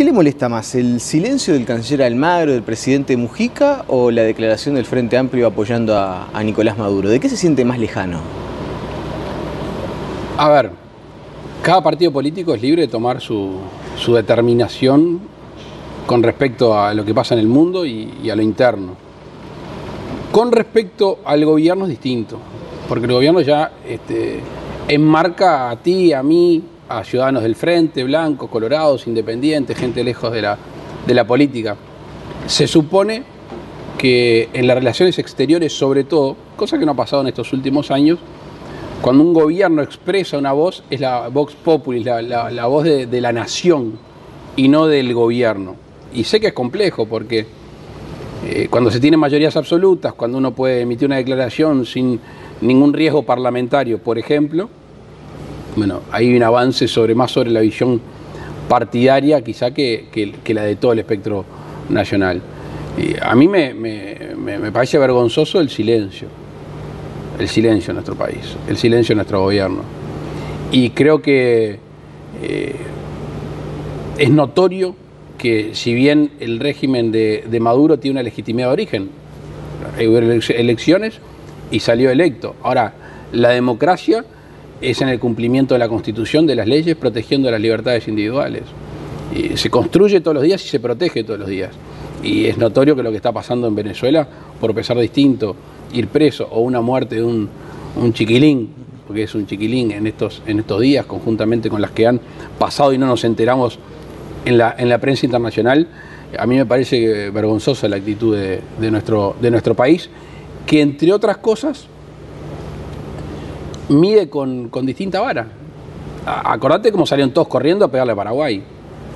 ¿Qué le molesta más, el silencio del canciller Almagro, del presidente Mujica, o la declaración del Frente Amplio apoyando a Nicolás Maduro? ¿De qué se siente más lejano? A ver, cada partido político es libre de tomar su determinación con respecto a lo que pasa en el mundo y a lo interno. Con respecto al gobierno es distinto, porque el gobierno ya enmarca a ti, a mí, a ciudadanos del frente, blancos, colorados, independientes, gente lejos de la política. Se supone que en las relaciones exteriores, sobre todo, cosa que no ha pasado en estos últimos años, cuando un gobierno expresa una voz, es la vox populi, la voz de la nación y no del gobierno. Y sé que es complejo porque cuando se tienen mayorías absolutas, cuando uno puede emitir una declaración sin ningún riesgo parlamentario, por ejemplo, bueno, hay un avance más sobre la visión partidaria quizá que la de todo el espectro nacional. Y a mí me parece vergonzoso el silencio en nuestro país, el silencio en nuestro gobierno. Y creo que es notorio que si bien el régimen de Maduro tiene una legitimidad de origen, hubo elecciones y salió electo. Ahora, la democracia es en el cumplimiento de la Constitución, de las leyes, protegiendo las libertades individuales. Y se construye todos los días y se protege todos los días. Y es notorio que lo que está pasando en Venezuela, por pesar distinto, ir preso o una muerte de un chiquilín, porque es un chiquilín en estos días, conjuntamente con las que han pasado y no nos enteramos en la prensa internacional, a mí me parece vergonzosa la actitud de nuestro país, que entre otras cosas mide con distinta vara. Acordate cómo salieron todos corriendo a pegarle a Paraguay.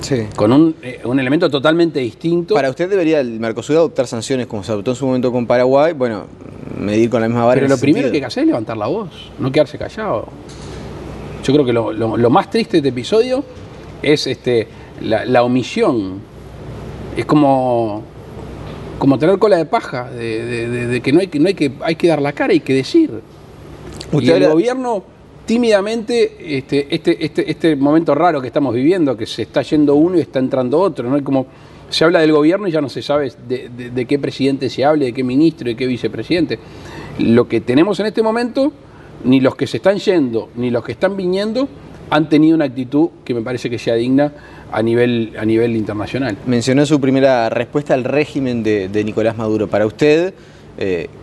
Sí. Con un elemento totalmente distinto. Para usted debería el Mercosur adoptar sanciones como se adoptó en su momento con Paraguay, bueno, medir con la misma vara. Pero lo primero que hay que hacer es levantar la voz, no quedarse callado. Yo creo que lo más triste de este episodio es la omisión. Es como tener cola de paja, de que hay que dar la cara y que decir. Y el gobierno tímidamente, este momento raro que estamos viviendo, que se está yendo uno y está entrando otro, ¿no? Como se habla del gobierno y ya no se sabe de qué presidente se hable, de qué ministro, de qué vicepresidente. Lo que tenemos en este momento, ni los que se están yendo, ni los que están viniendo, han tenido una actitud que me parece que sea digna a nivel internacional. Mencionó su primera respuesta al régimen de Nicolás Maduro. Para usted,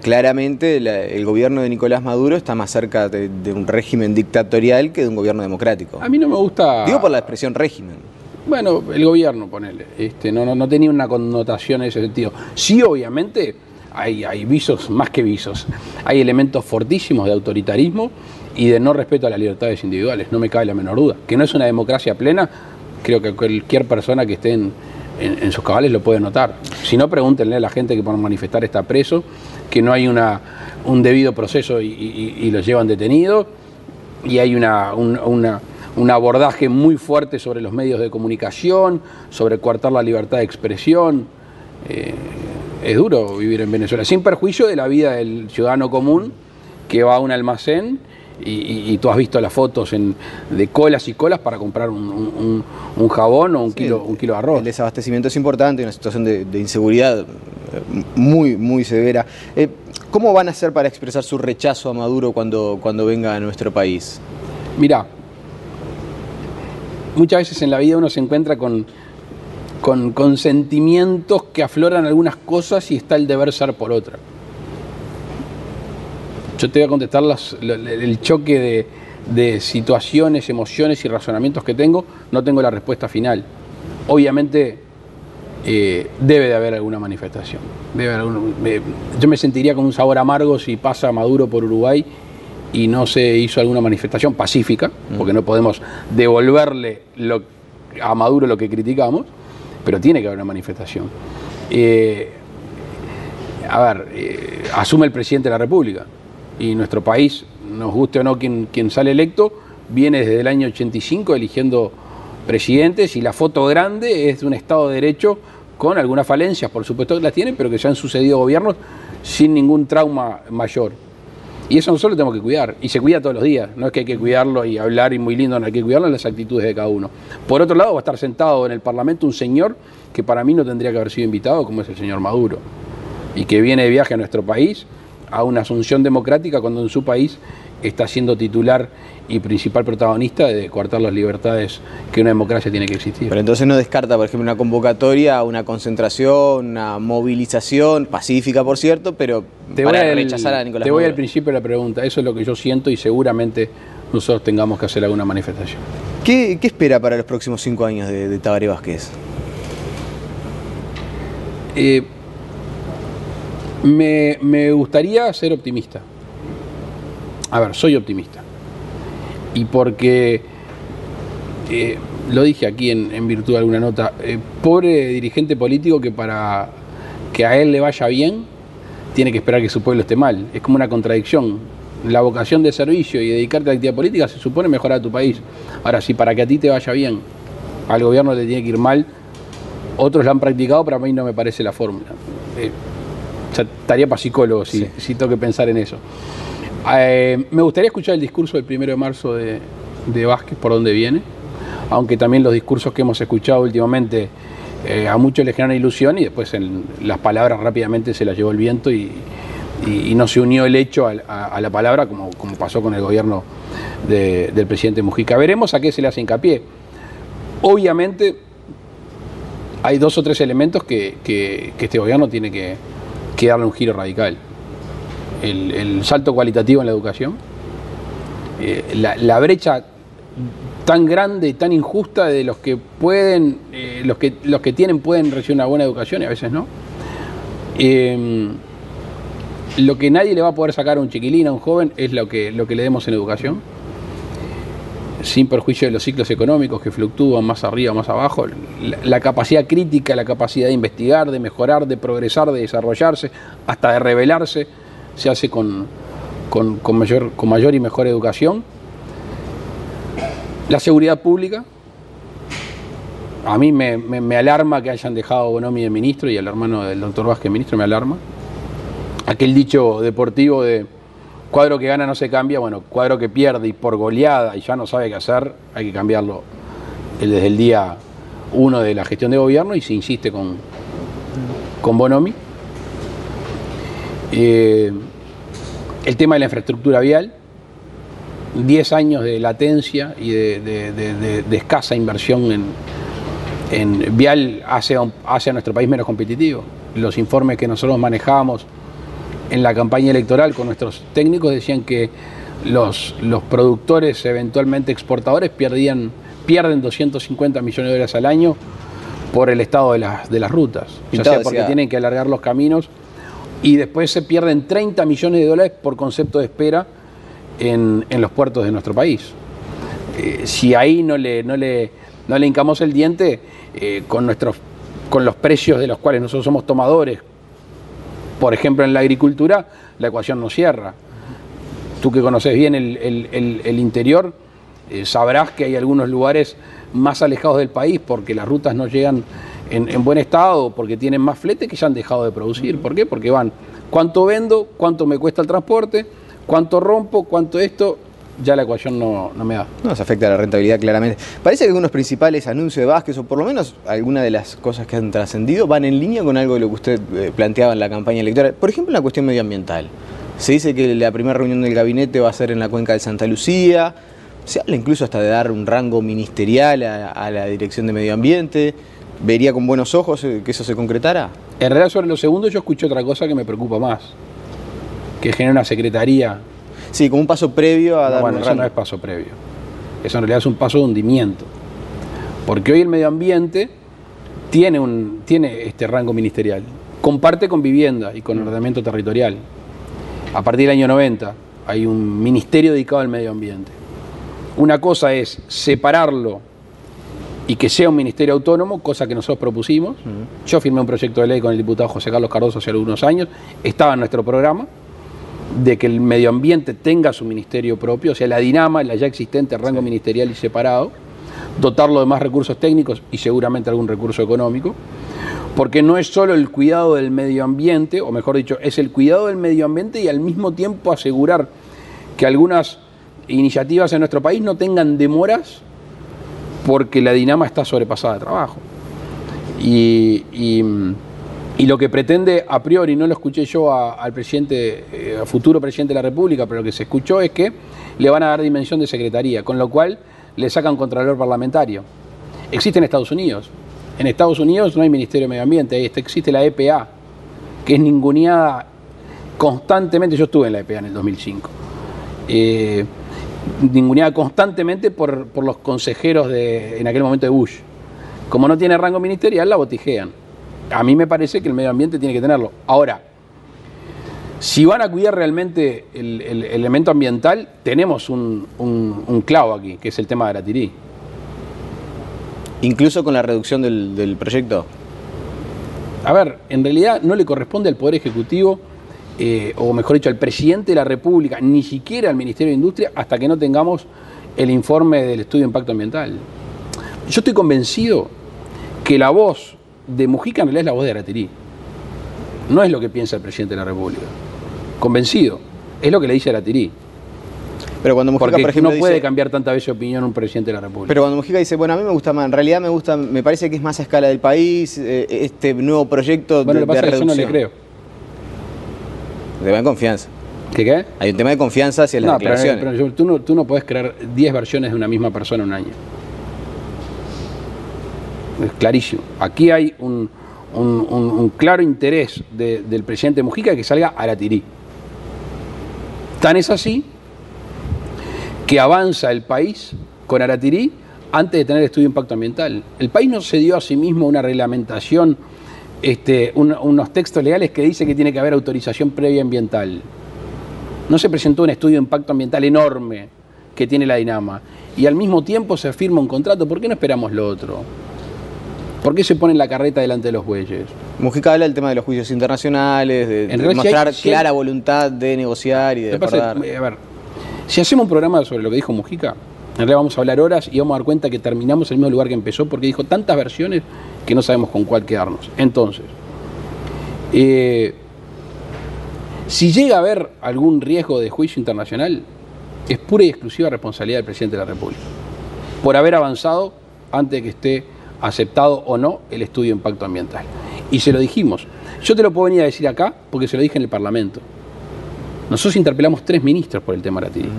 claramente el gobierno de Nicolás Maduro está más cerca de un régimen dictatorial que de un gobierno democrático. A mí no me gusta... Digo por la expresión régimen. Bueno, el gobierno, ponele. No tenía una connotación en ese sentido. Sí, obviamente, hay visos, más que visos. Hay elementos fortísimos de autoritarismo y de no respeto a las libertades individuales. No me cabe la menor duda. Que no es una democracia plena, creo que cualquier persona que esté en sus cabales lo puede notar. Si no, pregúntenle a la gente que por manifestar está preso, que no hay un debido proceso y los llevan detenido, y hay un abordaje muy fuerte sobre los medios de comunicación, sobre coartar la libertad de expresión. Es duro vivir en Venezuela, sin perjuicio de la vida del ciudadano común que va a un almacén. Y tú has visto las fotos de colas y colas para comprar un jabón o un kilo de arroz. El desabastecimiento es importante, una situación de inseguridad muy, muy severa. ¿Cómo van a hacer para expresar su rechazo a Maduro cuando venga a nuestro país? Mirá, muchas veces en la vida uno se encuentra con sentimientos que afloran algunas cosas y está el deber ser por otra. Yo te voy a contestar el choque de situaciones, emociones y razonamientos que tengo. No tengo la respuesta final. Obviamente debe de haber alguna manifestación. Yo me sentiría con un sabor amargo si pasa Maduro por Uruguay y no se hizo alguna manifestación pacífica, porque no podemos devolverle a Maduro lo que criticamos, pero tiene que haber una manifestación. Asume el presidente de la República. Y nuestro país, nos guste o no quien sale electo, viene desde el año 85 eligiendo presidentes, y la foto grande es de un Estado de Derecho con algunas falencias, por supuesto que las tienen, pero que ya han sucedido gobiernos sin ningún trauma mayor. Y eso nosotros lo tenemos que cuidar, y se cuida todos los días, no es que hay que cuidarlo y hablar y muy lindo, no hay que cuidarlo en las actitudes de cada uno. Por otro lado, va a estar sentado en el Parlamento un señor que para mí no tendría que haber sido invitado, como es el señor Maduro, y que viene de viaje a nuestro país a una asunción democrática cuando en su país está siendo titular y principal protagonista de coartar las libertades que una democracia tiene que existir. Pero entonces no descarta, por ejemplo, una convocatoria, una concentración, una movilización, pacífica por cierto, pero para rechazar a Nicolás Maduro. Te voy al principio de la pregunta, eso es lo que yo siento y seguramente nosotros tengamos que hacer alguna manifestación. ¿Qué espera para los próximos 5 años de Tabaré Vázquez? Me gustaría ser optimista. A ver, soy optimista. Y porque, lo dije aquí en virtud de alguna nota, pobre dirigente político que para que a él le vaya bien, tiene que esperar que su pueblo esté mal. Es como una contradicción. La vocación de servicio y dedicarte a la actividad política se supone mejorar a tu país. Ahora, si para que a ti te vaya bien, al gobierno le tiene que ir mal, otros la han practicado, pero a mí no me parece la fórmula. O sea, estaría para psicólogo si tengo que pensar en eso. Me gustaría escuchar el discurso del 1 de marzo de Vázquez, por dónde viene, aunque también los discursos que hemos escuchado últimamente a muchos les generan ilusión y después las palabras rápidamente se las llevó el viento y no se unió el hecho a la palabra como pasó con el gobierno del presidente Mujica. Veremos a qué se le hace hincapié. Obviamente hay 2 o 3 elementos que este gobierno tiene que darle un giro radical. El salto cualitativo en la educación, la brecha tan grande y tan injusta de los que pueden, los que tienen pueden recibir una buena educación y a veces no. Lo que nadie le va a poder sacar a un chiquilín, a un joven, es lo que le demos en educación, sin perjuicio de los ciclos económicos que fluctúan más arriba, más abajo, la capacidad crítica, la capacidad de investigar, de mejorar, de progresar, de desarrollarse, hasta de rebelarse, se hace con mayor y mejor educación. La seguridad pública, a mí me alarma que hayan dejado a Bonomi de ministro y al hermano del doctor Vázquez ministro, me alarma. Aquel dicho deportivo de cuadro que gana no se cambia, bueno, cuadro que pierde y por goleada y ya no sabe qué hacer, hay que cambiarlo desde el día 1 de la gestión de gobierno y se insiste con Bonomi. El tema de la infraestructura vial, 10 años de latencia y de escasa inversión en vial hace a nuestro país menos competitivo. Los informes que nosotros manejábamos en la campaña electoral con nuestros técnicos decían que los productores, eventualmente exportadores, pierden 250 millones de dólares al año por el estado de las rutas, ya sea porque tienen que alargar los caminos. Y después se pierden 30 millones de dólares por concepto de espera en los puertos de nuestro país. Si ahí no le hincamos el diente, con los precios de los cuales nosotros somos tomadores, por ejemplo en la agricultura, la ecuación no cierra. Tú que conoces bien el interior, sabrás que hay algunos lugares más alejados del país porque las rutas no llegan en buen estado, porque tienen más flete que ya han dejado de producir. ¿Por qué? Porque van, ¿cuánto vendo? ¿Cuánto me cuesta el transporte? ¿Cuánto rompo? ¿Cuánto esto? Ya la ecuación no me da. Nos afecta la rentabilidad claramente. Parece que algunos principales anuncios de Vázquez, o por lo menos algunas de las cosas que han trascendido, van en línea con algo de lo que usted planteaba en la campaña electoral. Por ejemplo, en la cuestión medioambiental. Se dice que la primera reunión del gabinete va a ser en la cuenca de Santa Lucía. Se habla incluso hasta de dar un rango ministerial a la Dirección de Medio Ambiente. ¿Vería con buenos ojos que eso se concretara? En realidad, sobre lo segundo yo escuché otra cosa que me preocupa más, que genera una secretaría. Sí, como un paso previo a dar... Bueno, eso no es paso previo. Eso en realidad es un paso de hundimiento. Porque hoy el medio ambiente tiene este rango ministerial. Comparte con vivienda y con ordenamiento territorial. A partir del año 90 hay un ministerio dedicado al medio ambiente. Una cosa es separarlo y que sea un ministerio autónomo, cosa que nosotros propusimos. Yo firmé un proyecto de ley con el diputado José Carlos Cardoso hace algunos años, estaba en nuestro programa, de que el medio ambiente tenga su ministerio propio, o sea, la Dinama, la ya existente, rango ministerial y separado, dotarlo de más recursos técnicos y seguramente algún recurso económico, porque no es solo el cuidado del medio ambiente, o mejor dicho, es el cuidado del medio ambiente y al mismo tiempo asegurar que algunas iniciativas en nuestro país no tengan demoras porque la Dinama está sobrepasada de trabajo. Y lo que pretende a priori, no lo escuché yo al presidente, al futuro presidente de la República, pero lo que se escuchó es que le van a dar dimensión de secretaría, con lo cual le sacan contralor parlamentario. Existe en Estados Unidos. En Estados Unidos no hay Ministerio de Medio Ambiente, existe la EPA, que es ninguneada constantemente. Yo estuve en la EPA en el 2005. Ninguneada constantemente por los consejeros en aquel momento de Bush. Como no tiene rango ministerial, la botijean. A mí me parece que el medio ambiente tiene que tenerlo. Ahora, si van a cuidar realmente el elemento ambiental, tenemos un clavo aquí, que es el tema de Aratirí. ¿Incluso con la reducción del proyecto? A ver, en realidad no le corresponde al Poder Ejecutivo, o mejor dicho, al Presidente de la República, ni siquiera al Ministerio de Industria, hasta que no tengamos el informe del estudio de impacto ambiental. Yo estoy convencido que la voz de Mujica en realidad es la voz de Aratirí. No es lo que piensa el presidente de la República. Convencido. Es lo que le dice Aratirí. Pero cuando Mujica, por ejemplo, no puede dice, cambiar tantas veces de opinión un presidente de la República. Pero cuando Mujica dice, bueno, a mí me gusta más, en realidad me gusta, me parece que es más a escala del país, este nuevo proyecto de reducción. Bueno, yo no le creo. Un tema de confianza. ¿Qué? Hay un tema de confianza hacia las declaraciones. Pero tú no podés crear 10 versiones de una misma persona en un año. Es clarísimo. Aquí hay un claro interés del presidente Mujica que salga Aratirí. Tan es así que avanza el país con Aratirí antes de tener estudio de impacto ambiental. El país no se dio a sí mismo una reglamentación, unos textos legales que dice que tiene que haber autorización previa ambiental. No se presentó un estudio de impacto ambiental enorme que tiene la Dinama. Y al mismo tiempo se firma un contrato. ¿Por qué no esperamos lo otro? ¿Por qué se pone la carreta delante de los bueyes? Mujica habla del tema de los juicios internacionales, de mostrar clara voluntad de negociar y de acordar. A ver, si hacemos un programa sobre lo que dijo Mujica, en realidad vamos a hablar horas y vamos a dar cuenta que terminamos en el mismo lugar que empezó, porque dijo tantas versiones que no sabemos con cuál quedarnos. Entonces, si llega a haber algún riesgo de juicio internacional, es pura y exclusiva responsabilidad del presidente de la República, por haber avanzado antes de que esté aceptado o no el estudio de impacto ambiental. Y se lo dijimos. Yo te lo puedo venir a decir acá porque se lo dije en el Parlamento. Nosotros interpelamos 3 ministros por el tema Aratirí.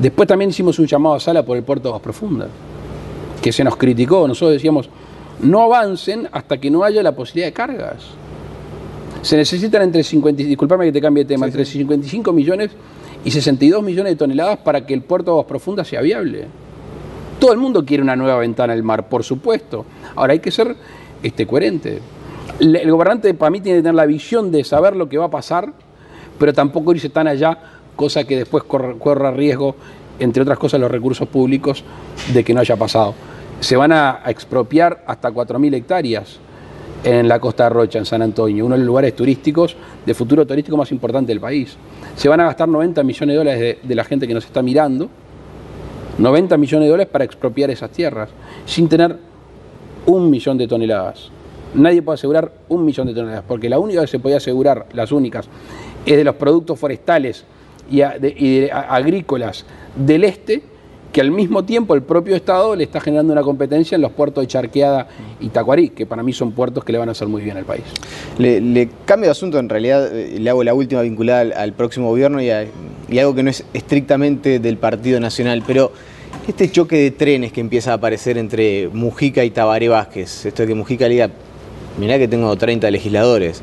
Después también hicimos un llamado a sala por el puerto de Aguas Profundas, que se nos criticó. Nosotros decíamos, no avancen hasta que no haya la posibilidad de cargas. Se necesitan entre 50, disculpame que te cambie de tema, sí, entre 55 millones y 62 millones de toneladas para que el puerto de Aguas Profundas sea viable. Todo el mundo quiere una nueva ventana al mar, por supuesto. Ahora hay que ser coherente. El gobernante, para mí, tiene que tener la visión de saber lo que va a pasar, pero tampoco irse tan allá, cosa que después corra riesgo, entre otras cosas, los recursos públicos, de que no haya pasado. Se van a expropiar hasta 4.000 hectáreas en la costa de Rocha, en San Antonio, uno de los lugares turísticos, de futuro turístico más importante del país. Se van a gastar $90 millones de la gente que nos está mirando, $90 millones para expropiar esas tierras, sin tener 1 millón de toneladas. Nadie puede asegurar 1 millón de toneladas, porque la única que se podía asegurar, las únicas, es de los productos forestales y agrícolas del este, que al mismo tiempo el propio Estado le está generando una competencia en los puertos de Charqueada y Tacuarí, que para mí son puertos que le van a hacer muy bien al país. Le cambio de asunto, en realidad le hago la última vinculada al próximo gobierno y algo que no es estrictamente del Partido Nacional, pero este choque de trenes que empieza a aparecer entre Mujica y Tabaré Vázquez, esto de que Mujica le diga, mirá que tengo 30 legisladores,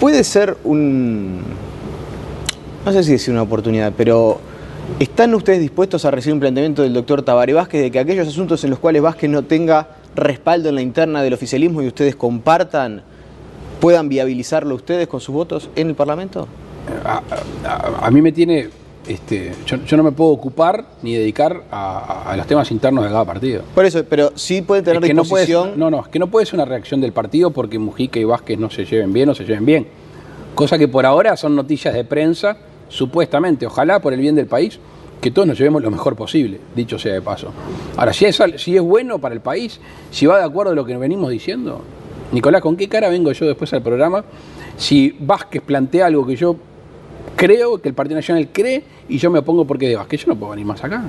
puede ser un... no sé si decir una oportunidad, pero... ¿están ustedes dispuestos a recibir un planteamiento del doctor Tabaré Vázquez de que aquellos asuntos en los cuales Vázquez no tenga respaldo en la interna del oficialismo y ustedes compartan, puedan viabilizarlo ustedes con sus votos en el Parlamento? A mí me tiene... yo no me puedo ocupar ni dedicar a los temas internos de cada partido. Por eso, pero sí puede tener disposición... es que no puede ser una reacción del partido porque Mujica y Vázquez no se lleven bien, Cosa que por ahora son noticias de prensa, supuestamente, ojalá por el bien del país, que todos nos llevemos lo mejor posible, dicho sea de paso. Ahora, si es bueno para el país, si va de acuerdo a lo que venimos diciendo, Nicolás, ¿con qué cara vengo yo después al programa si Vázquez plantea algo que yo creo que el Partido Nacional cree y yo me opongo porque de Vázquez yo no puedo venir más acá.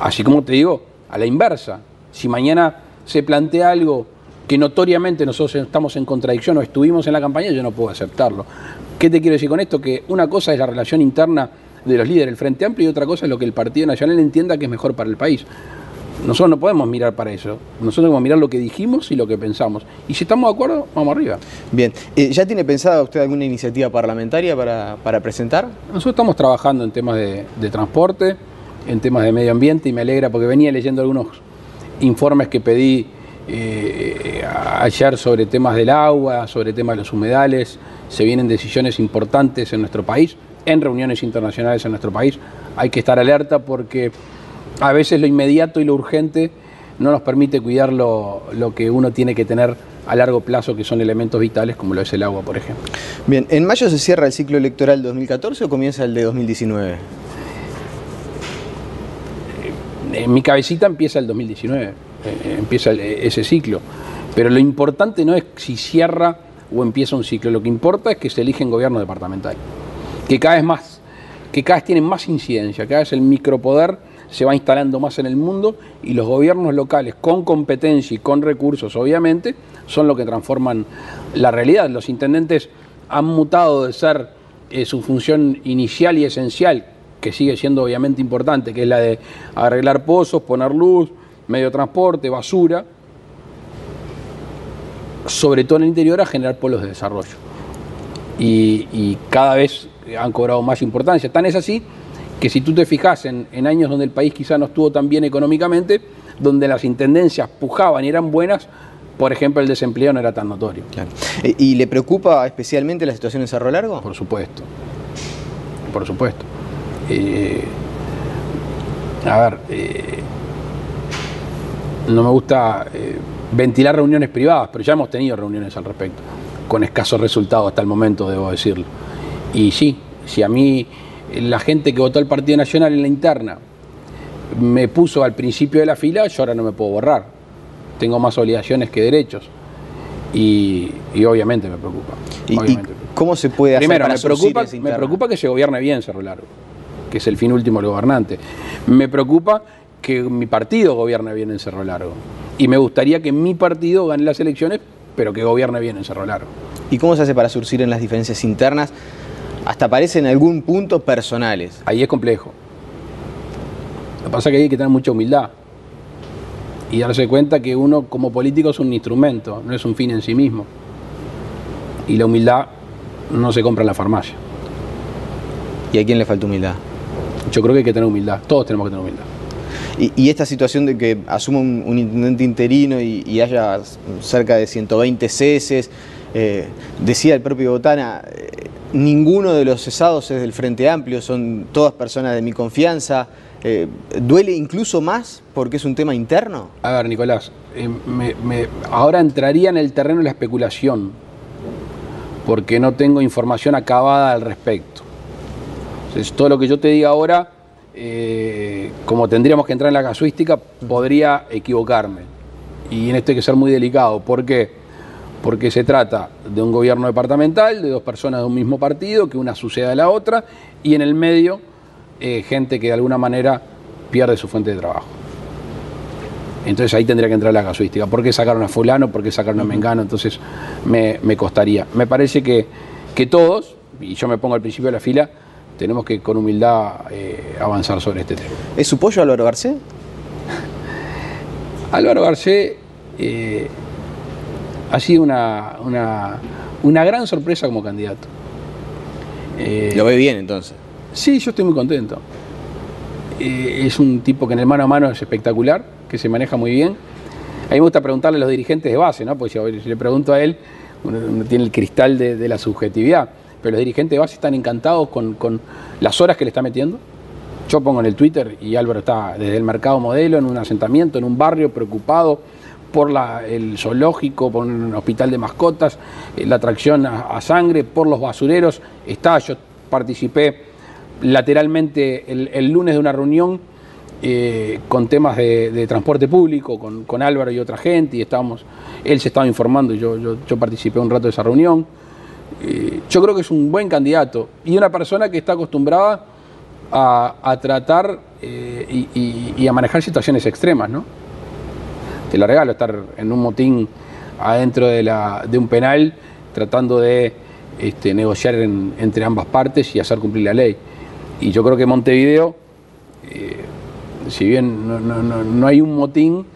Así como te digo, a la inversa, si mañana se plantea algo que notoriamente nosotros estamos en contradicción o estuvimos en la campaña, yo no puedo aceptarlo. ¿Qué te quiero decir con esto? Que una cosa es la relación interna de los líderes del Frente Amplio y otra cosa es lo que el Partido Nacional entienda que es mejor para el país. Nosotros no podemos mirar para eso. Nosotros vamos a mirar lo que dijimos y lo que pensamos. Y si estamos de acuerdo, vamos arriba. Bien. ¿Ya tiene pensada usted alguna iniciativa parlamentaria para presentar? Nosotros estamos trabajando en temas de transporte, en temas de medio ambiente, y me alegra porque venía leyendo algunos informes que pedí ayer sobre temas del agua, sobre temas de los humedales. Se vienen decisiones importantes en nuestro país, en reuniones internacionales en nuestro país. Hay que estar alerta porque a veces lo inmediato y lo urgente no nos permite cuidar lo que uno tiene que tener a largo plazo, que son elementos vitales como lo es el agua, por ejemplo. Bien, ¿en mayo se cierra el ciclo electoral 2014 o comienza el de 2019? En mi cabecita empieza el 2019, empieza ese ciclo. Pero lo importante no es si cierra o empieza un ciclo, lo que importa es que se eligen gobiernos departamentales, que cada vez tienen más incidencia, cada vez el micropoder se va instalando más en el mundo y los gobiernos locales con competencia y con recursos obviamente son lo que transforman la realidad. Los intendentes han mutado de ser su función inicial y esencial, que sigue siendo obviamente importante, que es la de arreglar pozos, poner luz, medio de transporte, basura, sobre todo en el interior, a generar polos de desarrollo. Y cada vez han cobrado más importancia. Tan es así que si tú te fijas en años donde el país quizá no estuvo tan bien económicamente, donde las intendencias pujaban y eran buenas, por ejemplo, el desempleo no era tan notorio. Claro. ¿Y le preocupa especialmente la situación en Cerro Largo? Por supuesto. Por supuesto. No me gusta ventilar reuniones privadas, pero ya hemos tenido reuniones al respecto, con escasos resultados hasta el momento, debo decirlo. Y sí, si a mí la gente que votó al Partido Nacional en la interna me puso al principio de la fila, yo ahora no me puedo borrar. Tengo más obligaciones que derechos. Y obviamente me preocupa. Obviamente. ¿Y cómo se puede hacer? Primero, para me preocupa que se gobierne bien Cerro Largo, que es el fin último del gobernante. Me preocupa que mi partido gobierne bien en Cerro Largo. Y me gustaría que mi partido gane las elecciones, pero que gobierne bien en Cerro Largo. ¿Y cómo se hace para surcir en las diferencias internas? Hasta parecen en algún punto personales. Ahí es complejo. Lo que pasa es que ahí hay que tener mucha humildad y darse cuenta que uno como político es un instrumento, no es un fin en sí mismo. Y la humildad no se compra en la farmacia. ¿Y a quién le falta humildad? Yo creo que hay que tener humildad, todos tenemos que tener humildad. Y esta situación de que asuma un intendente interino y haya cerca de 120 ceses, decía el propio Botana, ninguno de los cesados es del Frente Amplio, son todas personas de mi confianza. ¿Duele incluso más porque es un tema interno? A ver, Nicolás, ahora entraría en el terreno de la especulación, porque no tengo información acabada al respecto. Entonces, todo lo que yo te diga ahora, como tendríamos que entrar en la casuística, podría equivocarme. Y en esto hay que ser muy delicado. ¿Por qué? Porque se trata de un gobierno departamental, de dos personas de un mismo partido, que una sucede a la otra, y en el medio gente que de alguna manera pierde su fuente de trabajo. Entonces ahí tendría que entrar la casuística. ¿Por qué sacaron a fulano? ¿Por qué sacaron a mengano? Entonces me costaría. Me parece que todos, y yo me pongo al principio de la fila, tenemos que con humildad avanzar sobre este tema. ¿Es su pollo Álvaro Garcés? Álvaro Garcés... ha sido una gran sorpresa como candidato. ¿Lo ve bien entonces? Sí, yo estoy muy contento. Es un tipo que en el mano a mano es espectacular, que se maneja muy bien. A mí me gusta preguntarle a los dirigentes de base, ¿no? Porque si le pregunto a él, uno tiene el cristal de la subjetividad. Pero los dirigentes de base están encantados con las horas que le está metiendo. Yo pongo en el Twitter y Álvaro está desde el mercado modelo, en un asentamiento, en un barrio, preocupado por el zoológico, por un hospital de mascotas, la atracción a sangre, por los basureros. Yo participé lateralmente el lunes de una reunión con temas de transporte público, con Álvaro y otra gente, y él se estaba informando, y yo participé un rato de esa reunión. Yo creo que es un buen candidato y una persona que está acostumbrada a tratar y a manejar situaciones extremas, ¿no? Te la regalo, estar en un motín adentro de un penal tratando de negociar entre ambas partes y hacer cumplir la ley. Y yo creo que Montevideo, si bien no hay un motín,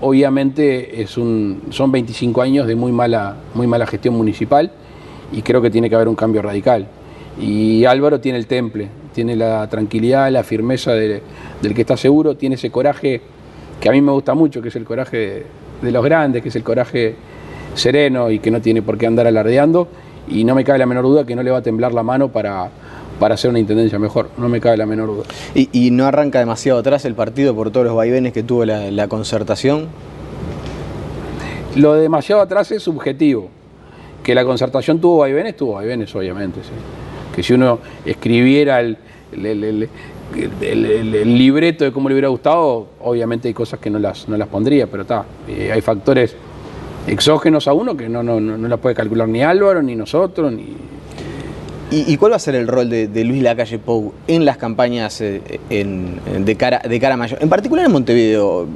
obviamente son 25 años de muy mala gestión municipal, y creo que tiene que haber un cambio radical. Y Álvaro tiene el temple, tiene la tranquilidad, la firmeza del que está seguro, tiene ese coraje que a mí me gusta mucho, que es el coraje de los grandes, que es el coraje sereno y que no tiene por qué andar alardeando, y no me cabe la menor duda que no le va a temblar la mano para hacer una intendencia mejor, no me cabe la menor duda. ¿Y no arranca demasiado atrás el partido por todos los vaivenes que tuvo la concertación? Lo de demasiado atrás es subjetivo. Que la concertación tuvo vaivenes obviamente, sí. Que si uno escribiera el libreto de cómo le hubiera gustado, obviamente hay cosas que no las pondría, pero está, hay factores exógenos a uno que no las puede calcular ni Álvaro, ni nosotros, ni... ¿Y cuál va a ser el rol de Luis Lacalle Pou en las campañas de cara a mayo? En particular en Montevideo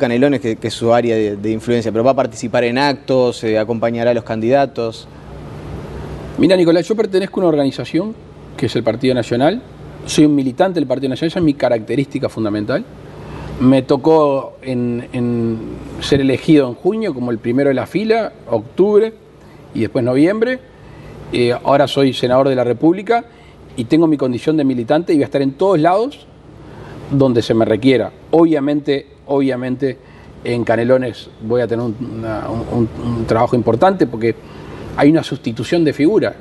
Canelones, que es su área de influencia, pero va a participar en actos, acompañará a los candidatos. Mira, Nicolás, yo pertenezco a una organización que es el Partido Nacional, soy un militante del Partido Nacional, esa es mi característica fundamental. Me tocó en ser elegido en junio como el primero de la fila, octubre y después noviembre. Ahora soy senador de la República y tengo mi condición de militante y voy a estar en todos lados donde se me requiera. Obviamente en Canelones voy a tener un trabajo importante porque hay una sustitución de figura.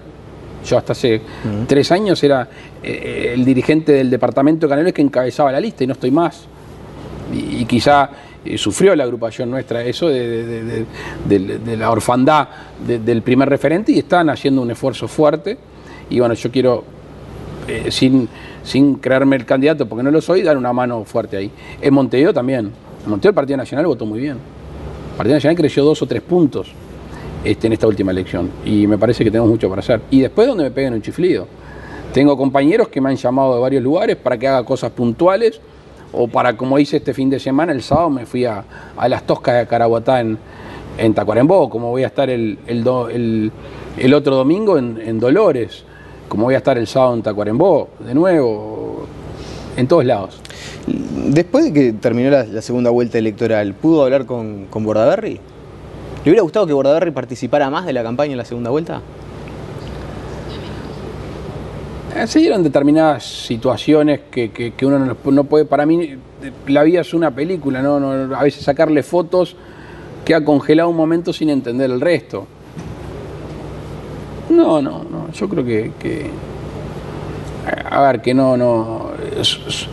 Yo hasta hace 3 años era el dirigente del departamento de Canelones que encabezaba la lista y no estoy más. Y quizá... sufrió la agrupación nuestra eso de la orfandad del primer referente y están haciendo un esfuerzo fuerte y bueno, yo quiero sin creerme el candidato porque no lo soy, dar una mano fuerte ahí. En Montevideo también, en Montevideo el Partido Nacional votó muy bien, el Partido Nacional creció 2 o 3 puntos en esta última elección y me parece que tenemos mucho para hacer y después donde me peguen un chiflido, tengo compañeros que me han llamado de varios lugares para que haga cosas puntuales o para, como hice este fin de semana, el sábado me fui a las Toscas de Carahuatá en Tacuarembó, como voy a estar el otro domingo en Dolores, como voy a estar el sábado en Tacuarembó, de nuevo, en todos lados. Después de que terminó la segunda vuelta electoral, ¿pudo hablar con Bordaberry? ¿Le hubiera gustado que Bordaberry participara más de la campaña en la segunda vuelta? Se dieron determinadas situaciones que uno no puede, para mí la vida es una película, ¿no? A veces sacarle fotos queda congelado un momento sin entender el resto. No, yo creo que a ver, que no,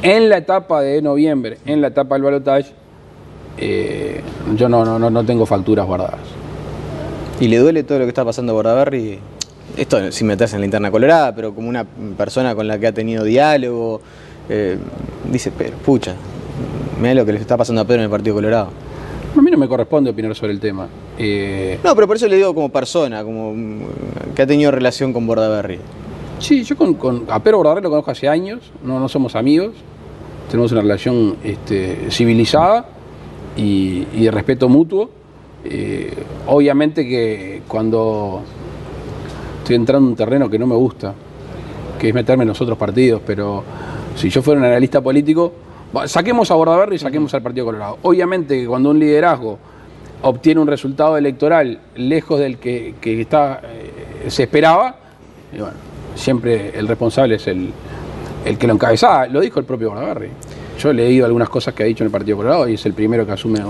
en la etapa de noviembre, en la etapa del balotaje, yo no tengo facturas guardadas. ¿Y le duele todo lo que está pasando a Bordaberry? Esto si me meterse en la interna colorada, pero como una persona con la que ha tenido diálogo, dice, pero pucha, mirá lo que le está pasando a Pedro en el Partido Colorado. A mí no me corresponde opinar sobre el tema. No, pero por eso le digo como persona, como que ha tenido relación con Bordaberry. Sí, yo a Pedro Bordaberry lo conozco hace años, no somos amigos, tenemos una relación civilizada y de respeto mutuo. Obviamente que cuando... estoy entrando en un terreno que no me gusta, que es meterme en los otros partidos, pero si yo fuera un analista político, saquemos a Bordaberry y saquemos al Partido Colorado. Obviamente que cuando un liderazgo obtiene un resultado electoral lejos del que se esperaba, y bueno, siempre el responsable es el que lo encabezaba, lo dijo el propio Bordaberry. Yo he leído algunas cosas que ha dicho en el Partido Colorado y es el primero que asume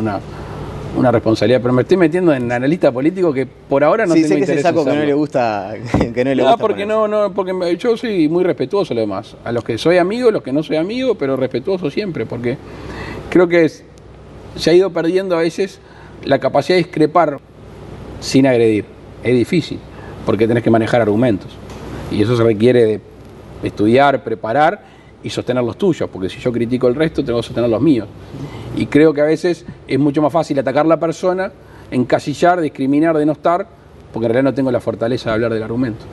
una responsabilidad, pero me estoy metiendo en analista político que por ahora no tengo interés. Sí, sé que ese saco que no le gusta. Que no le gusta porque porque yo soy muy respetuoso lo demás. A los que soy amigo, a los que no soy amigo, pero respetuoso siempre, porque creo que se ha ido perdiendo a veces la capacidad de discrepar sin agredir. Es difícil, porque tenés que manejar argumentos. Y eso se requiere de estudiar, preparar y sostener los tuyos, porque si yo critico el resto, tengo que sostener los míos. Y creo que a veces es mucho más fácil atacar a la persona, encasillar, discriminar, denostar, porque en realidad no tengo la fortaleza de hablar del argumento.